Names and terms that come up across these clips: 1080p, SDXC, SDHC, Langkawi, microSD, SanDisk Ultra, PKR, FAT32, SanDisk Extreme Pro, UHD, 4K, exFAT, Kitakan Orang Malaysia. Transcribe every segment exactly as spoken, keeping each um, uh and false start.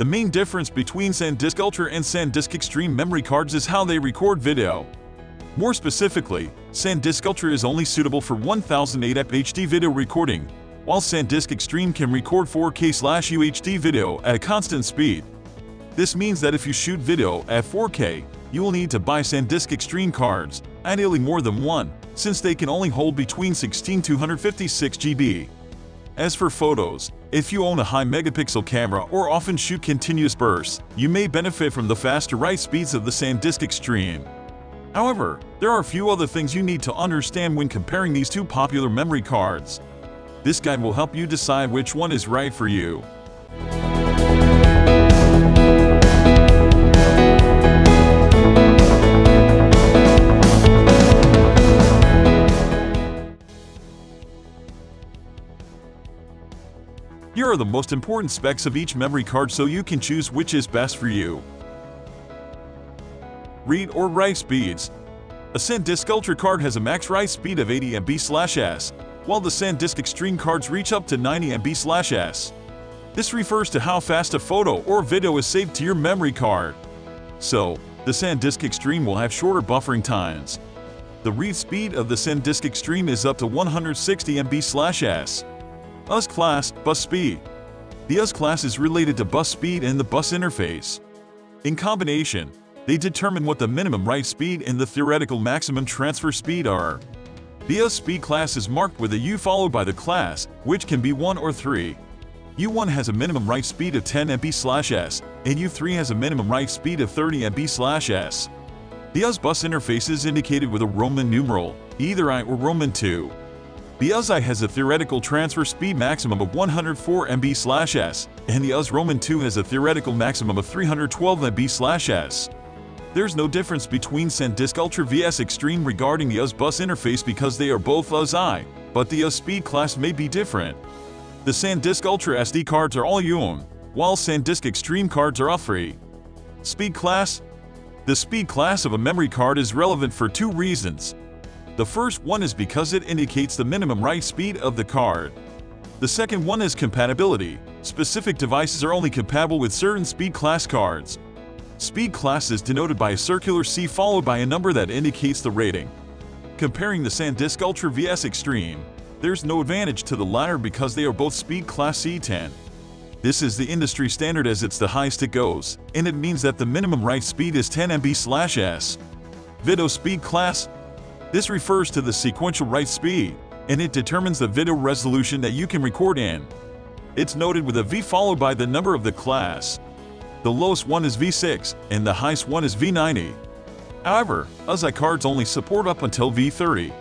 The main difference between SanDisk Ultra and SanDisk Extreme memory cards is how they record video. More specifically, SanDisk Ultra is only suitable for ten eighty p H D video recording, while SanDisk Extreme can record four K U H D video at a constant speed. This means that if you shoot video at four K, you will need to buy SanDisk Extreme cards, ideally more than one, since they can only hold between sixteen to two fifty-six gigabytes. As for photos, if you own a high-megapixel camera or often shoot continuous bursts, you may benefit from the faster write speeds of the SanDisk Extreme. However, there are a few other things you need to understand when comparing these two popular memory cards. This guide will help you decide which one is right for you. Here are the most important specs of each memory card so you can choose which is best for you. Read or write speeds. A SanDisk Ultra card has a max write speed of eighty megabytes per second, while the SanDisk Extreme cards reach up to ninety megabytes per second. This refers to how fast a photo or video is saved to your memory card. So, the SanDisk Extreme will have shorter buffering times. The read speed of the SanDisk Extreme is up to one hundred sixty megabytes per second. U S class, bus speed. The U S class is related to bus speed and the bus interface. In combination, they determine what the minimum write speed and the theoretical maximum transfer speed are. The U S speed class is marked with a U followed by the class, which can be one or three. U one has a minimum write speed of ten megabytes per second, and U three has a minimum write speed of thirty megabytes per second. The U S bus interface is indicated with a Roman numeral, either I or Roman two. The U S I has a theoretical transfer speed maximum of one hundred four megabytes per second, and the U S Roman two has a theoretical maximum of three hundred twelve megabytes per second. There's no difference between SanDisk Ultra versus Extreme regarding the U S bus interface because they are both U S I, but the U S speed class may be different. The SanDisk Ultra S D cards are all U one, while SanDisk Extreme cards are U three. Speed class. The speed class of a memory card is relevant for two reasons. The first one is because it indicates the minimum write speed of the card. The second one is compatibility. Specific devices are only compatible with certain speed class cards. Speed class is denoted by a circular C followed by a number that indicates the rating. Comparing the SanDisk Ultra versus Extreme, there's no advantage to the latter because they are both speed class C ten. This is the industry standard as it's the highest it goes, and it means that the minimum write speed is ten megabytes per second. Video speed class. This refers to the sequential write speed, and it determines the video resolution that you can record in. It's noted with a V followed by the number of the class. The lowest one is V six, and the highest one is V ninety. However, U S I cards only support up until V thirty.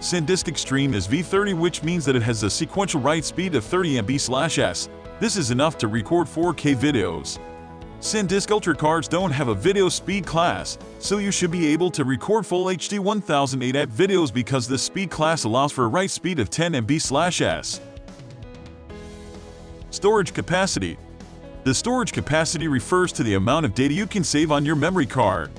SanDisk Extreme is V thirty, which means that it has a sequential write speed of thirty megabytes per second. This is enough to record four K videos. SanDisk Ultra cards don't have a video speed class, so you should be able to record full H D ten eighty p videos because this speed class allows for a write speed of ten megabytes per second. Storage capacity. The storage capacity refers to the amount of data you can save on your memory card.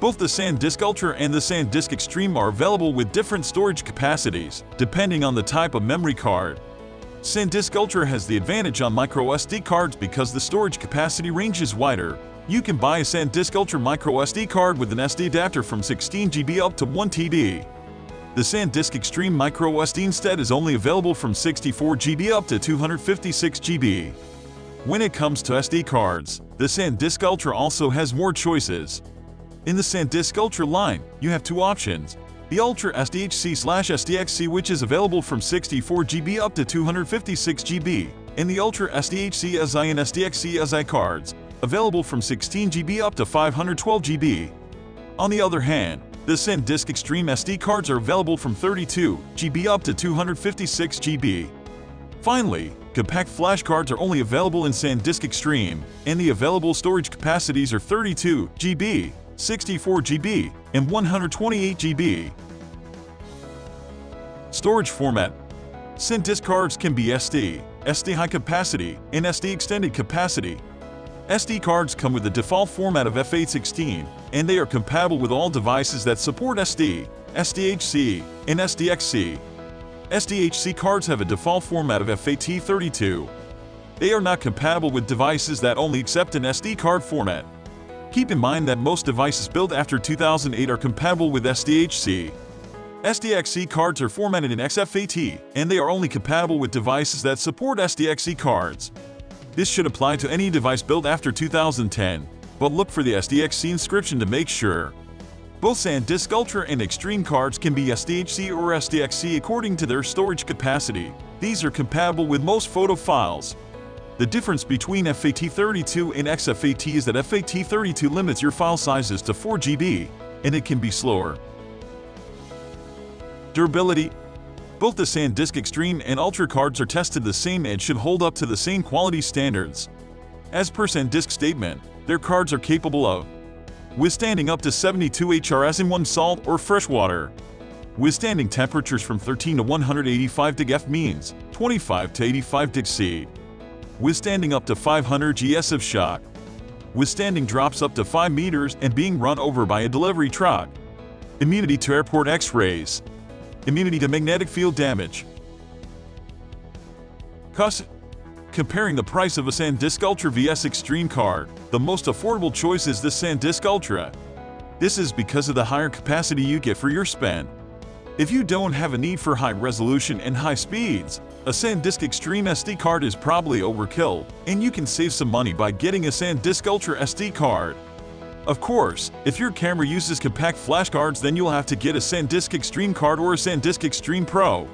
Both the SanDisk Ultra and the SanDisk Extreme are available with different storage capacities, depending on the type of memory card. SanDisk Ultra has the advantage on microSD cards because the storage capacity range is wider. You can buy a SanDisk Ultra microSD card with an S D adapter from sixteen gigabytes up to one terabyte. The SanDisk Extreme microSD instead is only available from sixty-four gigabytes up to two fifty-six gigabytes. When it comes to S D cards, the SanDisk Ultra also has more choices. In the SanDisk Ultra line, you have two options. The Ultra S D H C slash S D X C, which is available from sixty-four gigabytes up to two fifty-six gigabytes, and the Ultra S D H C S I and S D X C S I cards, available from sixteen gigabytes up to five hundred twelve gigabytes. On the other hand, the SanDisk Extreme S D cards are available from thirty-two gigabytes up to two fifty-six gigabytes. Finally, compact flash cards are only available in SanDisk Extreme, and the available storage capacities are thirty-two gigabytes. sixty-four gigabytes, and one hundred twenty-eight gigabytes. Storage format. SanDisk cards can be S D, S D high capacity, and S D extended capacity. S D cards come with the default format of F eight sixteen, and they are compatible with all devices that support S D, S D H C, and S D X C. S D H C cards have a default format of F eight T thirty-two. They are not compatible with devices that only accept an S D card format. Keep in mind that most devices built after two thousand eight are compatible with S D H C. S D X C cards are formatted in X F A T, and they are only compatible with devices that support S D X C cards. This should apply to any device built after two thousand ten, but look for the S D X C inscription to make sure. Both SanDisk Ultra and Extreme cards can be S D H C or S D X C according to their storage capacity. These are compatible with most photo files. The difference between F A T thirty-two and X F A T is that F A T thirty-two limits your file sizes to four G B, and it can be slower. Durability. Both the SanDisk Extreme and Ultra cards are tested the same and should hold up to the same quality standards. As per SanDisk's statement, their cards are capable of withstanding up to seventy-two H R S in one salt or fresh water, withstanding temperatures from thirteen to one hundred eighty-five degrees F means, twenty-five to eighty-five degrees C. Withstanding up to five hundred G S of shock, withstanding drops up to five meters and being run over by a delivery truck, immunity to airport X-rays, immunity to magnetic field damage. Cost. Comparing the price of a SanDisk Ultra versus Extreme card, the most affordable choice is the SanDisk Ultra. This is because of the higher capacity you get for your spend. If you don't have a need for high resolution and high speeds, a SanDisk Extreme S D card is probably overkill, and you can save some money by getting a SanDisk Ultra S D card. Of course, if your camera uses compact flash cards, then you'll have to get a SanDisk Extreme card or a SanDisk Extreme Pro.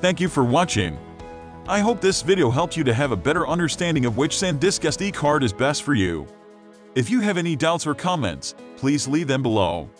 Thank you for watching. I hope this video helped you to have a better understanding of which SanDisk S D card is best for you. If you have any doubts or comments, please leave them below.